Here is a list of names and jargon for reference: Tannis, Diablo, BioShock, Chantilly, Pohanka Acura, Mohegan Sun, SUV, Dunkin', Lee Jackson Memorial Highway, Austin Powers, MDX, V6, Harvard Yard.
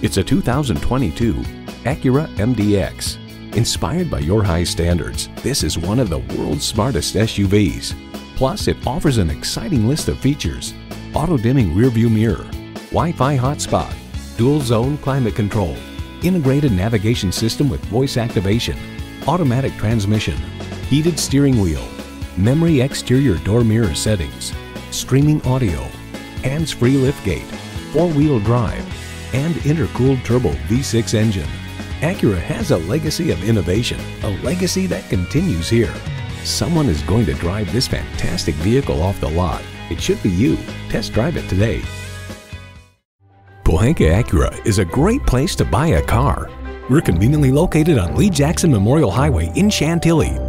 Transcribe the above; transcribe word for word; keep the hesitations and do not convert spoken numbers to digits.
It's a two thousand twenty-two Acura M D X. Inspired by your high standards, this is one of the world's smartest S U Vs. Plus, it offers an exciting list of features: auto-dimming rearview mirror, Wi-Fi hotspot, dual-zone climate control, integrated navigation system with voice activation, automatic transmission, heated steering wheel, memory exterior door mirror settings, streaming audio, hands-free liftgate, four-wheel drive, and intercooled turbo V six engine. Acura has a legacy of innovation, a legacy that continues here. Someone is going to drive this fantastic vehicle off the lot. It should be you. Test drive it today. Pohanka Acura is a great place to buy a car. We're conveniently located on Lee Jackson Memorial Highway in Chantilly.